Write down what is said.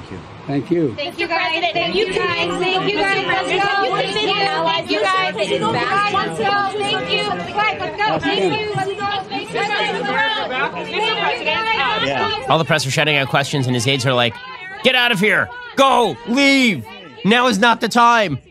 Thank you. Thank you. Thank you guys. Thank you guys. Thank you guys. Thank you guys. Thank you guys. Thank you. Let's go. Thank you. All the press are shouting out questions, and his aides are like, "Get out of here. Go. Leave. Now is not the time."